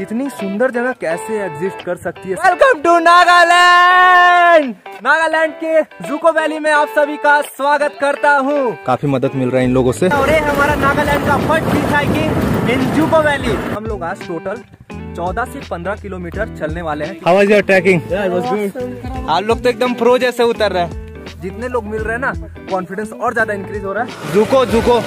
इतनी सुंदर जगह कैसे एग्जिस्ट कर सकती है। Welcome to Nagaland. नागालैंड के ज़ुको वैली में आप सभी का स्वागत करता हूँ। काफी मदद मिल रहा है इन लोगों से। और ये हमारा नागालैंड का first hill hiking in Dzukou valley. हम लोग आज टोटल 14 से 15 किलोमीटर चलने वाले हैं। How was your trekking? आप लोग तो एकदम प्रो जैसे उतर रहे हैं। जितने लोग मिल रहे हैं ना, कॉन्फिडेंस और ज्यादा इंक्रीज हो रहा है। ज़ुको ज़ुको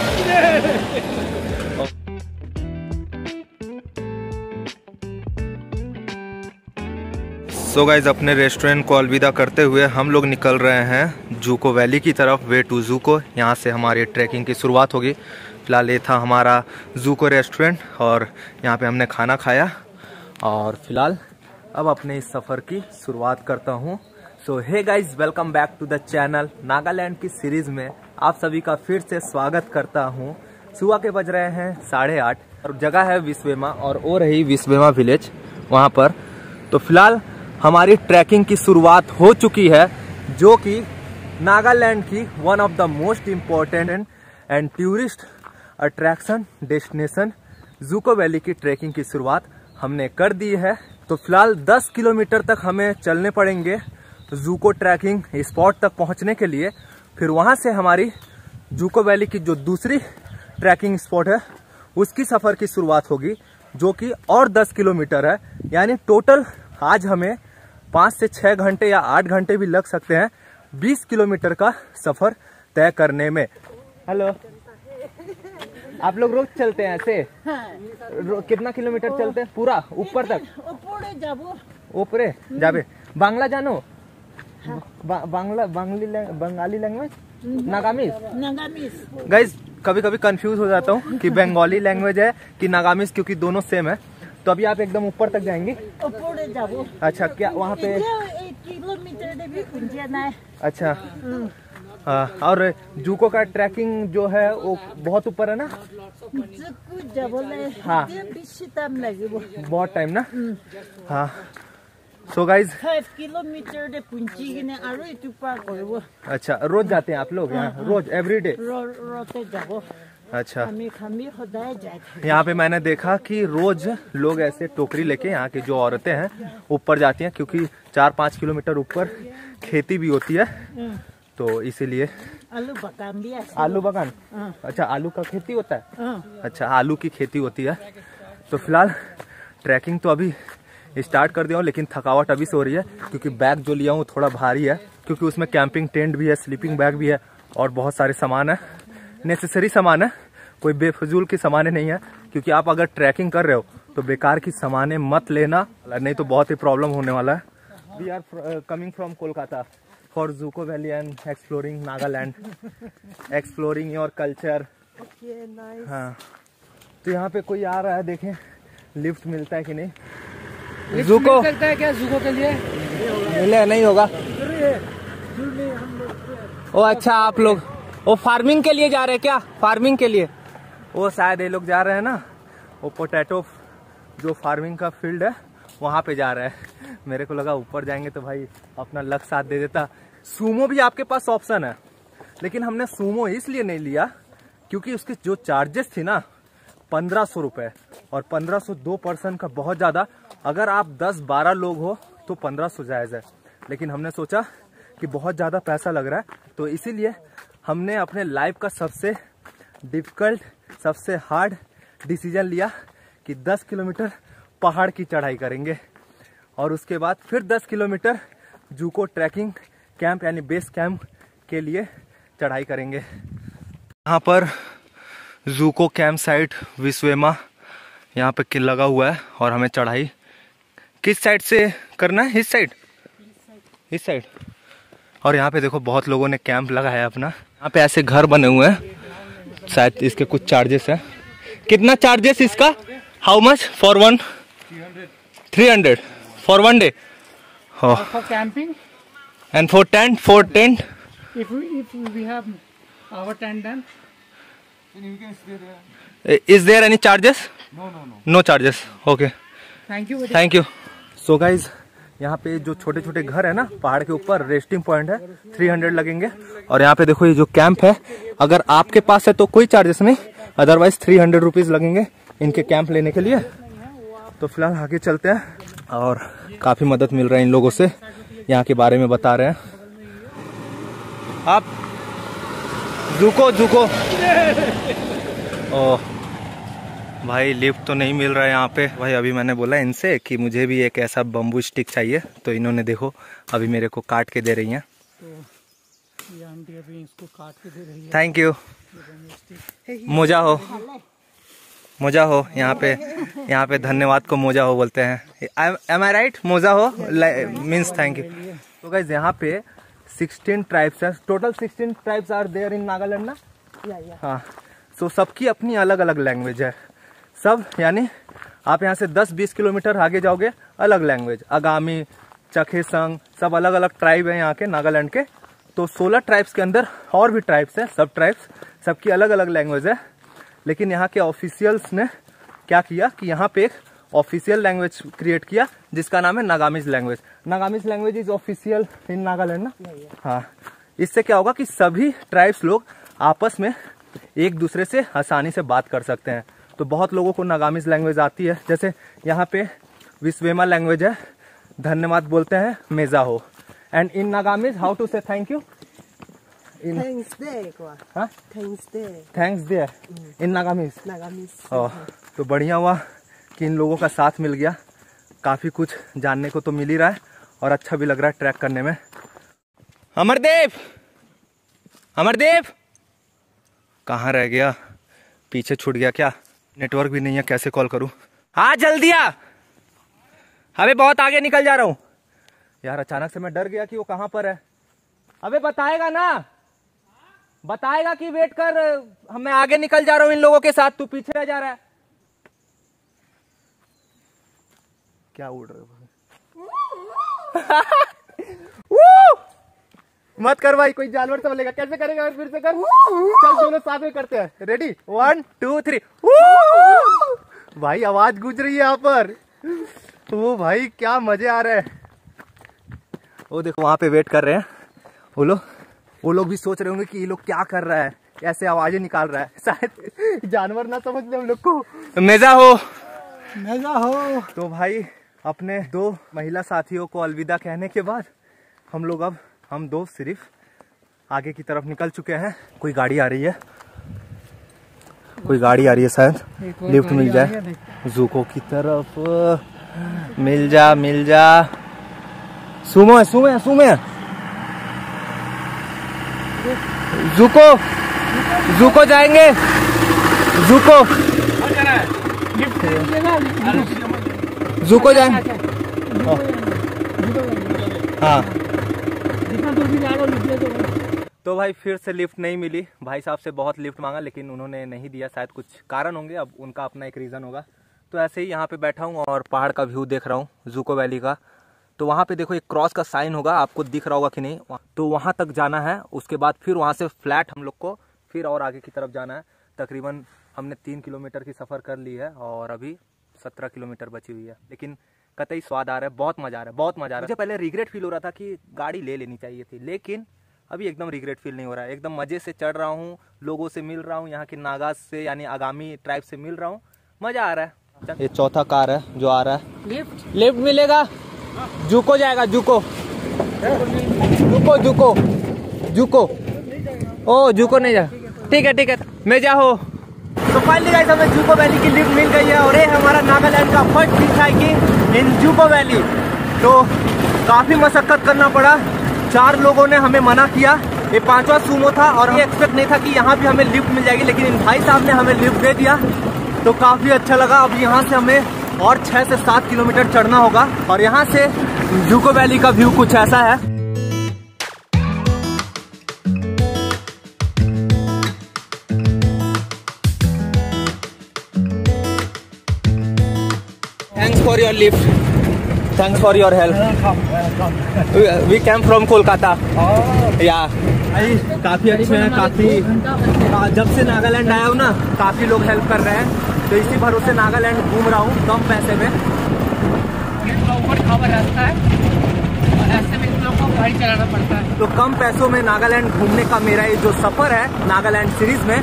तो गाइज अपने रेस्टोरेंट को अलविदा करते हुए हम लोग निकल रहे हैं ज़ुको वैली की तरफ, वे टू ज़ुको। यहाँ से हमारी ट्रैकिंग की शुरुआत होगी। फिलहाल ये था हमारा ज़ुको रेस्टोरेंट और यहाँ पे हमने खाना खाया। और फिलहाल अब अपने इस सफ़र की शुरुआत करता हूँ। So hey guys, welcome back to the channel. Nagaland की सीरीज़ में आप सभी का फिर से स्वागत करता हूँ। सुबह के बज रहे हैं 8:30 और जगह है विस्वेमा, और वो रही विस्वेमा विलेज वहाँ पर। तो फिलहाल हमारी ट्रैकिंग की शुरुआत हो चुकी है, जो कि नागालैंड की one of the most important and tourist attraction destination Dzukou valley की ट्रैकिंग की शुरुआत हमने कर दी है। तो फिलहाल 10 किलोमीटर तक हमें चलने पड़ेंगे ज़ुको ट्रैकिंग स्पॉट तक पहुंचने के लिए। फिर वहां से हमारी ज़ुको वैली की जो दूसरी ट्रैकिंग स्पॉट है उसकी सफ़र की शुरुआत होगी, जो कि और 10 किलोमीटर है। यानी टोटल आज हमें 5 से 6 घंटे या 8 घंटे भी लग सकते हैं 20 किलोमीटर का सफर तय करने में। हेलो, आप लोग रोज चलते हैं ऐसे? हाँ। कितना किलोमीटर चलते हैं पूरा ऊपर तक? ऊपरे जाबे। बांग्ला जानो? हाँ। Bangla Bengali language Nagamese. Guys कभी कभी कंफ्यूज हो जाता हूँ कि बंगाली लैंग्वेज है कि नागामीस, क्योंकि दोनों सेम है। तो अभी आप एकदम ऊपर तक जाएंगे। अच्छा, क्या वहाँ पे? 1 किलोमीटर। अच्छा, और ज़ुको का ट्रैकिंग जो है वो बहुत ऊपर है ना? हाँ, बहुत टाइम ना। हाँ। So guys 5 kilometre. अच्छा, रोज जाते हैं आप लोग यहाँ? रोज, एवरी डे। अच्छा, यहाँ पे मैंने देखा कि रोज लोग ऐसे टोकरी लेके, यहाँ की जो औरतें हैं, ऊपर जाती हैं, क्योंकि 4-5 किलोमीटर ऊपर खेती भी होती है। तो इसीलिए आलू बगान। अच्छा, आलू का खेती होता है। अच्छा, आलू की खेती होती है। तो फिलहाल ट्रैकिंग तो अभी स्टार्ट कर दिया हूँ, लेकिन थकावट अभी से हो रही है, क्योंकि बैग जो लिया हूँ थोड़ा भारी है, क्योंकि उसमें कैंपिंग टेंट भी है, स्लीपिंग बैग भी है, और बहुत सारे सामान है, नेसेसरी सामान है, कोई बेफजूल की सामानें नहीं है। क्योंकि आप अगर ट्रैकिंग कर रहे हो तो बेकार की सामानें मत लेना, नहीं तो बहुत ही प्रॉब्लम होने वाला है। We are coming from Kolkata for Dzukou valley and exploring Nagaland, exploring your culture. हाँ, तो यहाँ पे कोई आ रहा है, देखें लिफ्ट मिलता है कि नहीं। ज़ुको मिल सकता है क्या ज़ुको के लिए? नहीं होगा। ओ अच्छा, आप लोग वो फार्मिंग के लिए जा रहे हैं क्या? फार्मिंग के लिए वो शायद ये लोग जा रहे हैं ना, वो पोटैटो जो फार्मिंग का फील्ड है वहाँ पे जा रहे हैं। मेरे को लगा ऊपर जाएंगे तो भाई अपना लक साथ दे देता। सूमो भी आपके पास ऑप्शन है, लेकिन हमने सूमो इसलिए नहीं लिया क्योंकि उसके जो चार्जेस थी ना 1500 रुपये, और 1500 2 पर्सन का बहुत ज़्यादा। अगर आप 10-12 लोग हो तो 1500 जायज़ है, लेकिन हमने सोचा कि बहुत ज़्यादा पैसा लग रहा है, तो इसीलिए हमने अपने लाइफ का सबसे डिफिकल्ट, सबसे हार्ड डिसीजन लिया कि 10 किलोमीटर पहाड़ की चढ़ाई करेंगे, और उसके बाद फिर 10 किलोमीटर ज़ुको ट्रैकिंग कैंप यानी बेस कैंप के लिए चढ़ाई करेंगे। यहाँ पर ज़ुको कैंप साइट विस्वेमा यहाँ पे लगा हुआ है, और हमें चढ़ाई किस साइड से करना है? इस साइड, इस साइड। और यहाँ पे देखो बहुत लोगों ने कैंप लगाया अपना। यहाँ पे ऐसे घर बने हुए हैं, शायद इसके कुछ चार्जेस हैं। कितना चार्जेस इसका? How much for one? 300 for one day camping and for tent? For tent is there any charges? No charges. Okay, thank you, thank you. So guys यहाँ पे जो छोटे छोटे घर है ना पहाड़ के ऊपर, रेस्टिंग पॉइंट है, 300 लगेंगे। और यहाँ पे देखो ये जो कैंप है, अगर आपके पास है तो कोई चार्जेस नहीं, अदरवाइज 300 रुपीज लगेंगे इनके कैंप लेने के लिए। तो फिलहाल आगे चलते हैं और काफ़ी मदद मिल रहा है इन लोगों से, यहाँ के बारे में बता रहे हैं। आप झुको झुको। ओह भाई लिफ्ट तो नहीं मिल रहा है यहाँ पे। भाई अभी मैंने बोला इनसे कि मुझे भी एक ऐसा बम्बू स्टिक चाहिए, तो इन्होंने देखो अभी मेरे को काट के दे रही हैं। तो ये आंटी अभी इसको काट के दे रही है। थैंक यू, मजा हो, मोजा हो। यहाँ पे धन्यवाद को मोजा हो बोलते हैं। एम आई राइट, मोजा हो मीन्स थैंक यू। तो गाइज यहाँ पे 16 ट्राइब्स हैं, total 16 tribes are there in Nagaland ना। हाँ, सो सबकी अपनी अलग अलग लैंग्वेज है सब, यानी आप यहाँ से 10-20 किलोमीटर आगे जाओगे अलग लैंग्वेज। आगामी, चखेसंग, सब अलग अलग ट्राइब है यहाँ के नागालैंड के। तो 16 ट्राइब्स के अंदर और भी ट्राइब्स हैं, सब ट्राइब्स, सबकी अलग अलग लैंग्वेज है। लेकिन यहाँ के ऑफिशियल्स ने क्या किया कि यहाँ पे एक ऑफिशियल लैंग्वेज क्रिएट किया जिसका नाम है Nagamese language. Nagamese language is official in Nagaland ना। हाँ, इससे क्या होगा कि सभी ट्राइब्स लोग आपस में एक दूसरे से आसानी से बात कर सकते हैं। तो बहुत लोगों को नागामीज लैंग्वेज आती है, जैसे यहाँ पे विस्वेमा लैंग्वेज है, धन्यवाद बोलते हैं मेजा हो। And in Nagamese how to say thank you, thanks they in Nagamese. तो बढ़िया हुआ कि इन लोगों का साथ मिल गया, काफ़ी कुछ जानने को तो मिल ही रहा है और अच्छा भी लग रहा है ट्रैक करने में। अमरदेव, अमरदेव कहाँ रह गया? पीछे छूट गया क्या? नेटवर्क भी नहीं है, कैसे कॉल करूँ? हाँ जल्दी आ, अबे बहुत आगे निकल जा रहा हूँ यार। अचानक से मैं डर गया कि वो कहाँ पर है। अबे बताएगा ना, बताएगा कि वेट कर, मैं आगे निकल जा रहा हूँ इन लोगों के साथ, तू पीछे रह जा रहा है। क्या उड़ रहे हो? मत कर भाई, कोई जानवर संभलेगा कैसे? करेगा फिर से कर। चल दोनों साथ में करते हैं, रेडी 1 2 3। भाई आवाज गूंज रही है यहाँ पर। वो भाई क्या मजे आ रहे हैं। वो देखो वहां पे वेट कर रहे हैं वो लोग। वो लोग भी सोच रहे होंगे कि ये लोग क्या कर रहा है, ऐसे आवाजें निकाल रहा है, शायद जानवर ना समझ ले हम लोग को। मेजा हो, मेजा हो। तो भाई अपने 2 महिला साथियों को अलविदा कहने के बाद हम लोग, अब हम 2 सिर्फ आगे की तरफ निकल चुके हैं। कोई गाड़ी आ रही है, कोई गाड़ी आ रही है, शायद लिफ्ट मिल जाए। ज़ुको की तरफ मिल जा, मिल जा। सुमो है, सुमो है, सुमो है। ज़ुको, ज़ुको जाएंगे, ज़ुको, ज़ुको जाएंगे। हाँ तो भाई फिर से लिफ्ट नहीं मिली। भाई साहब से बहुत लिफ्ट मांगा लेकिन उन्होंने नहीं दिया, शायद कुछ कारण होंगे, अब उनका अपना एक रीज़न होगा। तो ऐसे ही यहाँ पे बैठा हूँ और पहाड़ का व्यू देख रहा हूँ ज़ुको वैली का। तो वहाँ पे देखो एक क्रॉस का साइन होगा, आपको दिख रहा होगा कि नहीं, तो वहाँ तक जाना है। उसके बाद फिर वहाँ से फ्लैट हम लोग को फिर और आगे की तरफ जाना है। तकरीबन हमने 3 किलोमीटर की सफ़र कर ली है और अभी 17 किलोमीटर बची हुई है। लेकिन कतई स्वाद आ रहा है, बहुत मज़ा आ रहा है, बहुत मज़ा आ रहा है। मुझे पहले रिग्रेट फील हो रहा था कि गाड़ी ले लेनी चाहिए थी, लेकिन अभी एकदम रिग्रेट फील नहीं हो रहा है। एकदम मज़े से चढ़ रहा हूँ, लोगों से मिल रहा हूँ, यहाँ के नागाज से यानी आगामी ट्राइब से मिल रहा हूँ, मज़ा आ रहा है। ये चौथा कार है जो आ रहा है। लिफ्ट, लिफ्ट मिलेगा, ज़ुको जाएगा, ज़ुको, ज़ुको, ज़ुको, ज़ुको। ओ ज़ुको नहीं जाएगा, ठीक है ठीक है, मैं जाओ। तो फाइनली गाइस हमें ज़ुको वैली की लिफ्ट मिल गई है और ये हमारा नागालैंड का first hill hiking in Dzukou valley. तो काफ़ी मशक्कत करना पड़ा, 4 लोगों ने हमें मना किया, ये 5वां सुमो था और ये एक्सपेक्ट नहीं था कि यहाँ भी हमें लिफ्ट मिल जाएगी, लेकिन इन भाई साहब ने हमें लिफ्ट दे दिया तो काफ़ी अच्छा लगा। अब यहाँ से हमें और 6 से 7 किलोमीटर चढ़ना होगा और यहाँ से ज़ुको वैली का व्यू कुछ ऐसा है। Thanks for your lift, thanks for your help. We came from Kolkata या। काफ़ी अच्छे हैं, काफ़ी, जब से नागालैंड आया हूँ ना काफ़ी लोग हेल्प कर रहे हैं, तो इसी भरोसे नागालैंड घूम रहा हूँ कम पैसे में। रास्ता है और ऐसे में लोगों को गाड़ी चलाना पड़ता है, तो कम पैसों में नागालैंड घूमने का मेरा ये जो सफ़र है नागालैंड सीरीज में,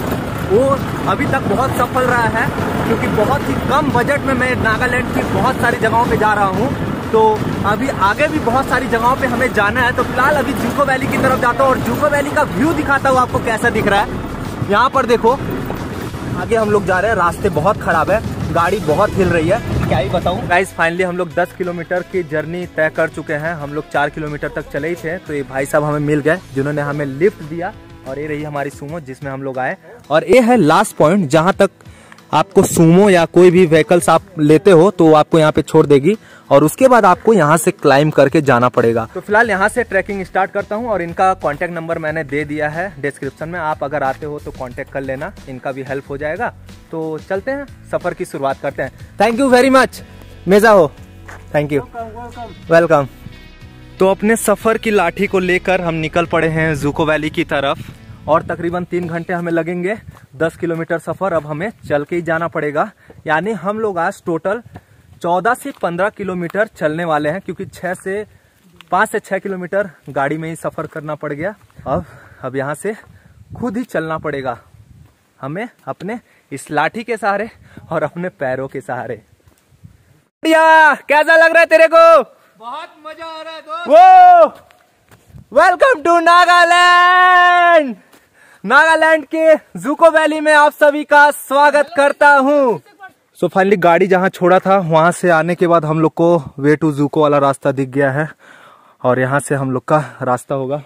वो अभी तक बहुत सफल रहा है, क्योंकि बहुत ही कम बजट में मैं नागालैंड की बहुत सारी जगहों पे जा रहा हूँ। तो अभी आगे भी बहुत सारी जगहों पे हमें जाना है, तो फिलहाल अभी ज़ुको वैली की तरफ जाता हूँ और ज़ुको वैली का व्यू दिखाता हूँ आपको कैसा दिख रहा है। यहाँ पर देखो आगे हम लोग जा रहे हैं, रास्ते बहुत ख़राब है, गाड़ी बहुत हिल रही है, क्या ही बताऊँ गाइस। फाइनली हम लोग 10 किलोमीटर की जर्नी तय कर चुके हैं। हम लोग 4 किलोमीटर तक चले ही थे तो ये भाई साहब हमें मिल गए जिन्होंने हमें लिफ्ट दिया, और ये रही हमारी सूमो जिसमें हम लोग आए। और ये है लास्ट पॉइंट जहाँ तक आपको सूमो या कोई भी व्हीकल्स आप लेते हो तो आपको यहाँ पे छोड़ देगी, और उसके बाद आपको यहाँ से क्लाइम करके जाना पड़ेगा। तो फिलहाल यहाँ से ट्रैकिंग स्टार्ट करता हूँ, और इनका कांटेक्ट नंबर मैंने दे दिया है डिस्क्रिप्शन में, आप अगर आते हो तो कांटेक्ट कर लेना, इनका भी हेल्प हो जाएगा। तो चलते हैं, सफर की शुरुआत करते हैं। थैंक यू वेरी मच मेजा हो, थैंक यू, वेलकम। तो अपने सफर की लाठी को लेकर हम निकल पड़े हैं ज़ुको वैली की तरफ, और तकरीबन 3 घंटे हमें लगेंगे। 10 किलोमीटर सफ़र अब हमें चल के ही जाना पड़ेगा, यानी हम लोग आज टोटल 14 से 15 किलोमीटर चलने वाले हैं, क्योंकि 5 से 6 किलोमीटर गाड़ी में ही सफ़र करना पड़ गया। अब यहाँ से खुद ही चलना पड़ेगा हमें, अपने इस लाठी के सहारे और अपने पैरों के सहारे। बढ़िया, कैसा लग रहा है तेरे को? बहुत मजा आ रहा है दोस्त। वो वेलकम टू नागालैंड। नागालैंड के ज़ुको वैली में आप सभी का स्वागत करता हूँ। सो फाइनली गाड़ी जहाँ छोड़ा था वहाँ से आने के बाद हम लोग को वे टू ज़ुको वाला रास्ता दिख गया है, और यहाँ से हम लोग का रास्ता होगा।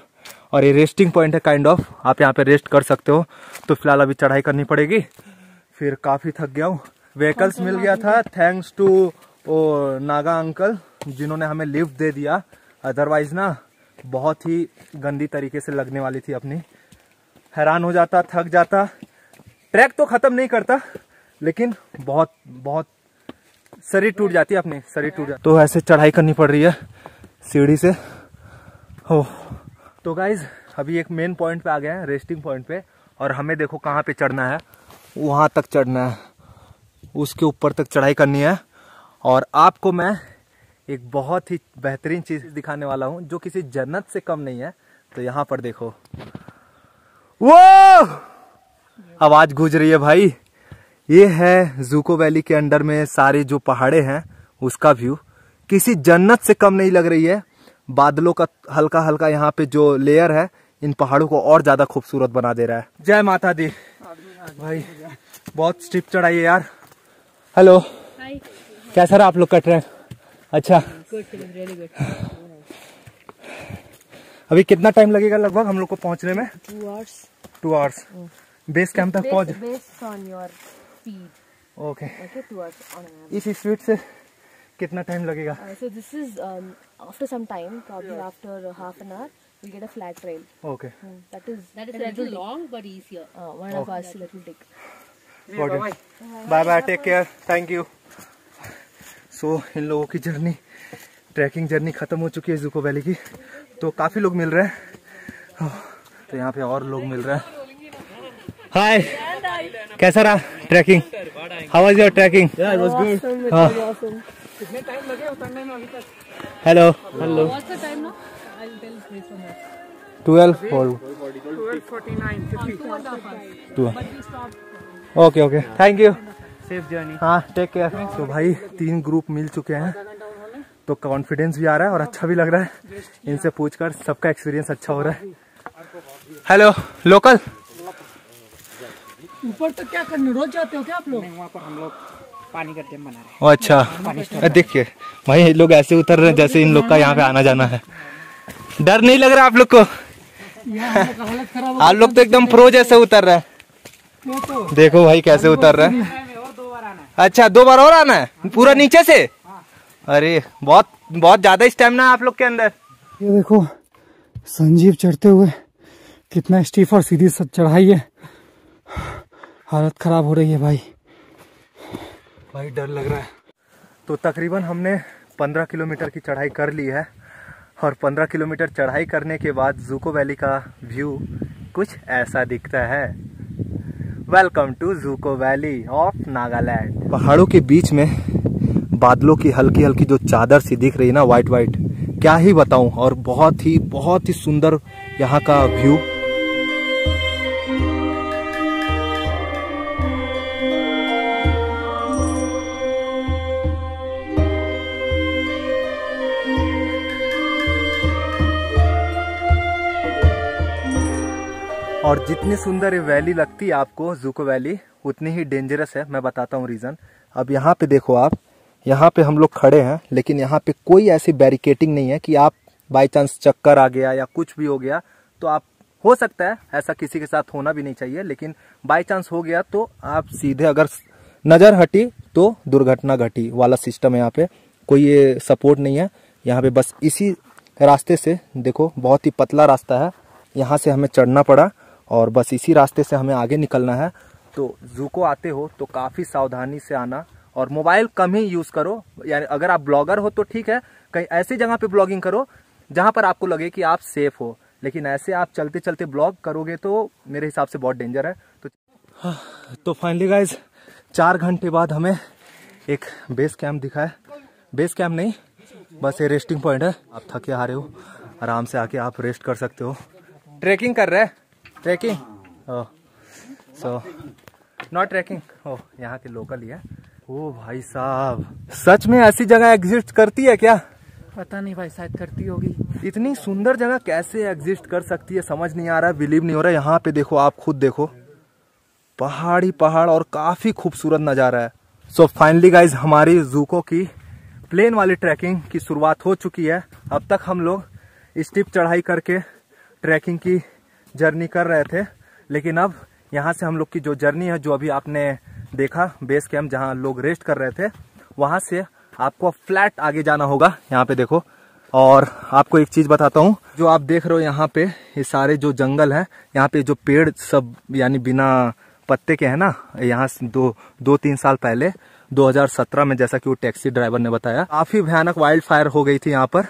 और ये रेस्टिंग पॉइंट है, काइंड ऑफ आप यहाँ पे रेस्ट कर सकते हो। तो फिलहाल अभी चढ़ाई करनी पड़ेगी, फिर काफ़ी थक गया हूँ। व्हीकल्स मिल गया था थैंक्स टू नागा अंकल जिन्होंने हमें लिफ्ट दे दिया, अदरवाइज ना बहुत ही गंदी तरीके से लगने वाली थी अपनी। हैरान हो जाता, थक जाता, ट्रैक तो ख़त्म नहीं करता लेकिन बहुत बहुत शरीर टूट जाती है, अपने शरीर टूट जाता। तो ऐसे चढ़ाई करनी पड़ रही है सीढ़ी से हो। तो गाइज अभी एक मेन पॉइंट पे आ गए हैं, रेस्टिंग पॉइंट पे, और हमें देखो कहाँ पे चढ़ना है, वहाँ तक चढ़ना है, उसके ऊपर तक चढ़ाई करनी है। और आपको मैं एक बहुत ही बेहतरीन चीज़ दिखाने वाला हूँ जो किसी जन्नत से कम नहीं है। तो यहाँ पर देखो, वो आवाज़ गूंज रही है भाई। ये है ज़ुको वैली के अंडर में सारे जो पहाड़े हैं उसका व्यू, किसी जन्नत से कम नहीं लग रही है। बादलों का हल्का हल्का यहाँ पे जो लेयर है इन पहाड़ों को और ज़्यादा खूबसूरत बना दे रहा है। जय माता दी भाई, बहुत स्टिप चढ़ाई है यार। हेलो, कैसा रहा आप लोग का ट्रैक? अच्छा, अभी कितना टाइम लगेगा लगभग हम लोग को पहुंचने में? 2 आवर्स। बेस कैंप तक पहुंच। ओके, इस स्पीड से कितना टाइम लगेगा? So this is after some time, probably after half an hour we get a flat trail. Okay, that is a little long but easier. One of us let me take. Bye bye, take care, thank you. So इन लोगों की journey, trekking journey ख़त्म हो चुकी है Dzukou valley की। तो काफ़ी लोग मिल रहे हैं, तो यहाँ पे और लोग मिल रहे हैं। हाय, कैसा रहा trekking? How was your trekking? कितने टाइम लगे उतरने में अभी तक? Hello hello, 12:49। Okay okay, thank you, safe journey. हाँ, टेक केयर। तो भाई 3 ग्रुप मिल चुके हैं, तो कॉन्फिडेंस भी आ रहा है और अच्छा भी लग रहा है। इनसे पूछकर सबका एक्सपीरियंस अच्छा हो रहा है। हेलो लोकल, ऊपर तो क्या करने रोज जाते हो क्या आप लोग? वहाँ पर हम लोग पानी का डैम बना रहे हैं। अच्छा, देखिए भाई लोग ऐसे उतर रहे हैं जैसे इन लोग का यहाँ पे आना जाना है। डर नहीं लग रहा आप लोग को? आप लोग तो एकदम प्रो जैसे उतर रहे हैं। देखो भाई कैसे उतर रहे हैं। अच्छा, 2 बार और आना है पूरा नीचे से? अरे बहुत बहुत ज्यादा स्टैमिना है आप लोग के अंदर। ये देखो संजीव चढ़ते हुए, कितना स्टीफ और सीधी चढ़ाई है, हालत खराब हो रही है भाई, भाई डर लग रहा है। तो तकरीबन हमने 15 किलोमीटर की चढ़ाई कर ली है, और 15 किलोमीटर चढ़ाई करने के बाद ज़ुको वैली का व्यू कुछ ऐसा दिखता है। Welcome to Dzukou valley of Nagaland. पहाड़ों के बीच में बादलों की हल्की हल्की जो चादर सी दिख रही है ना, वाइट वाइट, क्या ही बताऊं। और बहुत ही सुंदर यहाँ का व्यू। और जितनी सुंदर ये वैली लगती है आपको ज़ुको वैली, उतनी ही डेंजरस है। मैं बताता हूँ रीज़न। अब यहाँ पे देखो आप, यहाँ पे हम लोग खड़े हैं, लेकिन यहाँ पे कोई ऐसी बैरिकेटिंग नहीं है कि आप बाय चांस चक्कर आ गया या कुछ भी हो गया तो आप, हो सकता है ऐसा किसी के साथ होना भी नहीं चाहिए, लेकिन बाय चांस हो गया तो आप सीधे, अगर नज़र हटी तो दुर्घटना घटी वाला सिस्टम है। यहाँ पे कोई ये सपोर्ट नहीं है। यहाँ पे बस इसी रास्ते से, देखो बहुत ही पतला रास्ता है, यहाँ से हमें चढ़ना पड़ा और बस इसी रास्ते से हमें आगे निकलना है। तो ज़ुको आते हो तो काफ़ी सावधानी से आना और मोबाइल कम ही यूज़ करो। यानी अगर आप ब्लॉगर हो तो ठीक है, कहीं ऐसी जगह पे ब्लॉगिंग करो जहाँ पर आपको लगे कि आप सेफ हो, लेकिन ऐसे आप चलते चलते ब्लॉग करोगे तो मेरे हिसाब से बहुत डेंजर है। तो फाइनली गाइज 4 घंटे बाद हमें एक बेस कैम्प दिखा है। बेस कैम्प नहीं, बस ये रेस्टिंग पॉइंट है। आप थके हारे हो, आराम से आके आप रेस्ट कर सकते हो। ट्रैकिंग कर रहे हैं, trekking, oh so not trekking, oh यहाँ के लोकल ही है। ओ भाई साहब, सच में ऐसी जगह एग्जिस्ट करती है क्या? पता नहीं भाई, शायद करती होगी। इतनी सुंदर जगह कैसे एग्जिस्ट कर सकती है, समझ नहीं आ रहा, बिलीव नहीं हो रहा। यहाँ पे देखो, आप खुद देखो, पहाड़ी पहाड़ और काफ़ी खूबसूरत नज़ारा है। सो फाइनली गाइज हमारी ज़ुको की प्लेन वाली ट्रैकिंग की शुरुआत हो चुकी है। अब तक हम लोग स्टीप चढ़ाई करके ट्रैकिंग की जर्नी कर रहे थे, लेकिन अब यहाँ से हम लोग की जो जर्नी है, जो अभी आपने देखा बेस कैम्प जहाँ लोग रेस्ट कर रहे थे, वहाँ से आपको फ्लैट आगे जाना होगा। यहाँ पे देखो, और आपको एक चीज़ बताता हूँ, जो आप देख रहे हो यहाँ पे ये सारे जो जंगल हैं, यहाँ पे जो पेड़ सब यानी बिना पत्ते के हैं ना, यहाँ दो तीन साल पहले 2017 में, जैसा कि वो टैक्सी ड्राइवर ने बताया, काफ़ी भयानक वाइल्ड फायर हो गई थी यहाँ पर,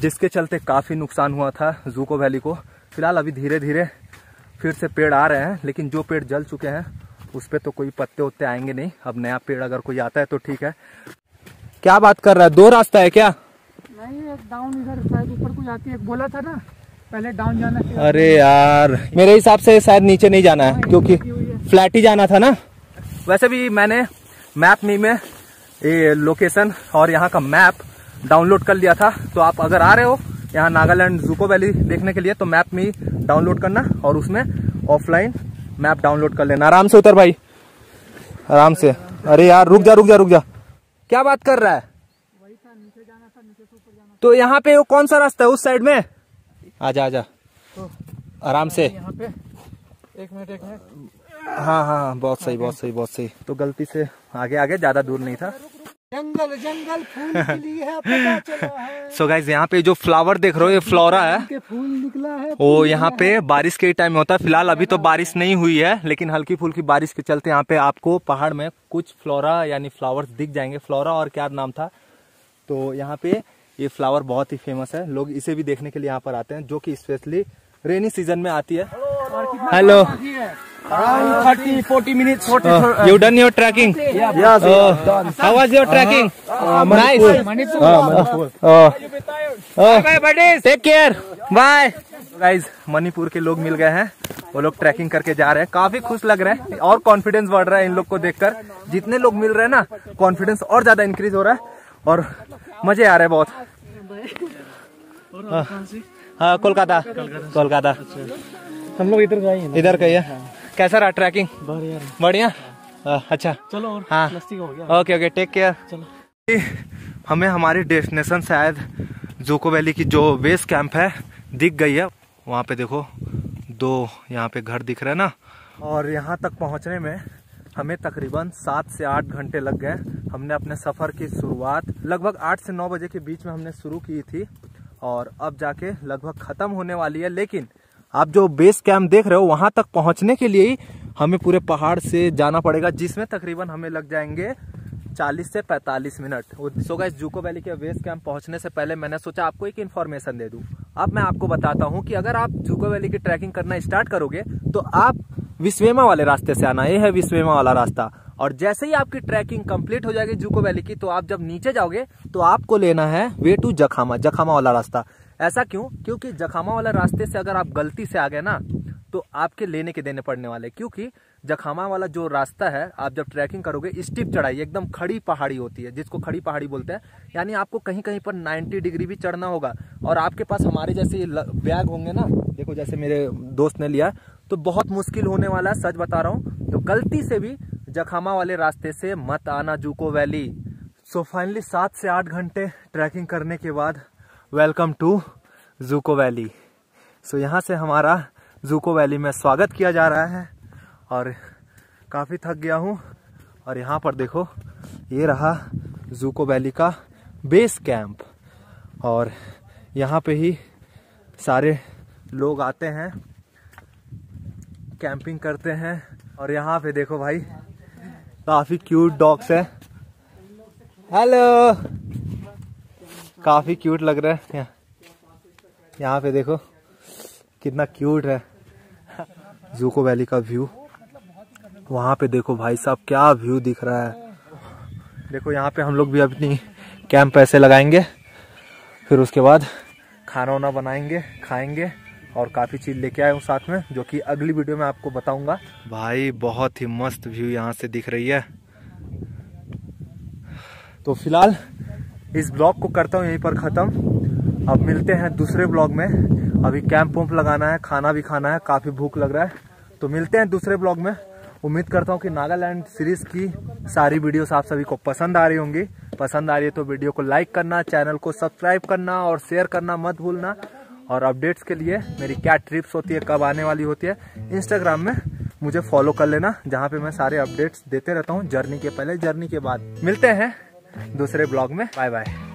जिसके चलते काफ़ी नुकसान हुआ था ज़ुको वैली को। फिलहाल अभी धीरे धीरे फिर से पेड़ आ रहे हैं, लेकिन जो पेड़ जल चुके हैं उस पर तो कोई पत्ते उत्ते आएंगे नहीं। अब नया पेड़ अगर कोई आता है तो ठीक है। क्या बात कर रहा है, दो रास्ता है क्या? नहीं, एक डाउन इधर शायद ऊपर को जाती है, बोला था ना पहले डाउन जाना। अरे यार, मेरे हिसाब से शायद नीचे नहीं जाना है, क्योंकि फ्लैट ही जाना था ना। वैसे भी मैंने मैप में ये लोकेशन और यहाँ का मैप डाउनलोड कर लिया था, तो आप अगर आ रहे हो यहाँ नागालैंड ज़ुको वैली देखने के लिए तो मैप में डाउनलोड करना और उसमें ऑफलाइन मैप डाउनलोड कर लेना। आराम से उतर भाई, आराम से। अरे यार रुक जा रुक जा रुक जा, क्या बात कर रहा है? वही था, नीचे जाना था, नीचे से ऊपर जाना था। तो यहाँ पे वो कौन सा रास्ता है उस साइड में? आजा आजा, आराम से। यहाँ पे एक मिनट एक मिनट, हाँ हाँ बहुत सही बहुत सही बहुत सही। तो गलती से आगे आगे, ज्यादा दूर नहीं था। जंगल जंगल फूल के लिए है, पता चला है। सो गाइज यहाँ पे जो फ्लावर देख रहे हो, ये फ्लोरा है, फूल निकला है। ओ यहाँ पे बारिश के टाइम होता है, फिलहाल अभी तो बारिश नहीं हुई है, लेकिन हल्की फुल्की बारिश के चलते यहाँ पे आपको पहाड़ में कुछ फ्लोरा यानी फ्लावर्स दिख जाएंगे। फ्लोरा और क्या नाम था, तो यहाँ पे ये फ्लावर बहुत ही फेमस है, लोग इसे भी देखने के लिए यहाँ पर आते हैं, जो कि स्पेशली रेनी सीजन में आती है। Hello, 30-40 minutes. You done your trekking? Yeah. Yes. How was your trekking? Nice. Manipur. Bye, buddies. Take care. Bye. Guys, Manipur के लोग मिल गए हैं, वो लोग ट्रैकिंग करके जा रहे हैं, काफी खुश लग रहे हैं और कॉन्फिडेंस बढ़ रहा है इन लोग को देखकर। जितने लोग मिल रहे हैं ना, कॉन्फिडेंस और ज्यादा इंक्रीज हो रहा है और मजे आ रहे हैं बहुत। हाँ, कोलकाता कोलकाता हम लोग इधर गए हैं, इधर गए हैं। कैसा रहा ट्रैकिंग? बढ़िया बढ़िया, अच्छा चलो। और हाँ हो गया, ओके ओके, टेक केयर। चलो हमें हमारी डेस्टिनेशन शायद ज़ुको वैली की जो बेस कैंप है दिख गई है। वहाँ पे देखो दो यहाँ पे घर दिख रहे हैं ना, और यहाँ तक पहुँचने में हमें तकरीबन 7 से 8 घंटे लग गए। हमने अपने सफ़र की शुरुआत लगभग 8 से 9 बजे के बीच में हमने शुरू की थी और अब जाके लगभग ख़त्म होने वाली है। लेकिन आप जो बेस कैंप देख रहे हो, वहाँ तक पहुँचने के लिए ही हमें पूरे पहाड़ से जाना पड़ेगा, जिसमें तकरीबन हमें लग जाएंगे 40 से 45 minute. So guys, Dzukou valley के बेस कैंप पहुँचने से पहले मैंने सोचा आपको एक इन्फॉर्मेशन दे दूं। अब मैं आपको बताता हूं कि अगर आप ज़ुको वैली की ट्रैकिंग करना स्टार्ट करोगे तो आप विस्वेमा वाले रास्ते से आना, ये है विस्वेमा वाला रास्ता। और जैसे ही आपकी ट्रैकिंग कंप्लीट हो जाएगी ज़ुको वैली की, तो आप जब नीचे जाओगे तो आपको लेना है वे टू जखामा, जखामा वाला रास्ता। ऐसा क्यों? क्योंकि जखामा वाला रास्ते से अगर आप गलती से आ गए ना तो आपके लेने के देने पड़ने वाले, क्योंकि जखामा वाला जो रास्ता है, आप जब ट्रैकिंग करोगे स्टीप चढ़ाई एकदम खड़ी पहाड़ी होती है, जिसको खड़ी पहाड़ी बोलते हैं। यानी आपको कहीं कहीं पर 90 डिग्री भी चढ़ना होगा। और आपके पास हमारे जैसे बैग होंगे ना, देखो जैसे मेरे दोस्त ने लिया, तो बहुत मुश्किल होने वाला है, सच बता रहा हूँ। तो गलती से भी जखामा वाले रास्ते से मत आना जूको वैली। सो फाइनली 7 से 8 घंटे ट्रैकिंग करने के बाद welcome to Dzukou valley. So यहाँ से हमारा ज़ुको वैली में स्वागत किया जा रहा है और काफ़ी थक गया हूँ। और यहाँ पर देखो, ये रहा ज़ुको वैली का बेस कैंप और यहाँ पे ही सारे लोग आते हैं, कैंपिंग करते हैं। और यहाँ पे देखो भाई, काफ़ी क्यूट डॉग्स है। हेलो, काफ़ी क्यूट लग रहा है। यहाँ पे देखो कितना क्यूट है ज़ुको वैली का व्यू। वहाँ पे देखो भाई साहब, क्या व्यू दिख रहा है। देखो यहाँ पे हम लोग भी अपनी कैंप ऐसे लगाएंगे, फिर उसके बाद खाना वाना बनाएंगे, खाएंगे। और काफ़ी चीज़ लेके आए हूँ साथ में, जो कि अगली वीडियो में आपको बताऊंगा। भाई बहुत ही मस्त व्यू यहाँ से दिख रही है। तो फिलहाल इस ब्लॉग को करता हूँ यहीं पर ख़त्म। अब मिलते हैं दूसरे ब्लॉग में। अभी कैंप वम्प लगाना है, खाना भी खाना है, काफ़ी भूख लग रहा है। तो मिलते हैं दूसरे ब्लॉग में। उम्मीद करता हूँ कि नागालैंड सीरीज़ की सारी वीडियोस आप सभी को पसंद आ रही होंगी। पसंद आ रही है तो वीडियो को लाइक करना, चैनल को सब्सक्राइब करना और शेयर करना मत भूलना। और अपडेट्स के लिए मेरी क्या ट्रिप्स होती है, कब आने वाली होती है, इंस्टाग्राम में मुझे फॉलो कर लेना, जहाँ पे मैं सारे अपडेट्स देते रहता हूँ, जर्नी के पहले, जर्नी के बाद। मिलते हैं दूसरे ब्लॉग में। Bye bye.